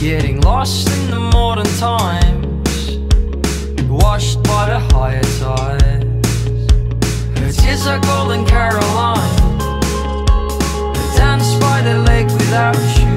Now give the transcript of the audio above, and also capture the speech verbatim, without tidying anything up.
Getting lost in the modern times, washed by the higher tides. Her tears are golden Caroline, dance by the lake without you.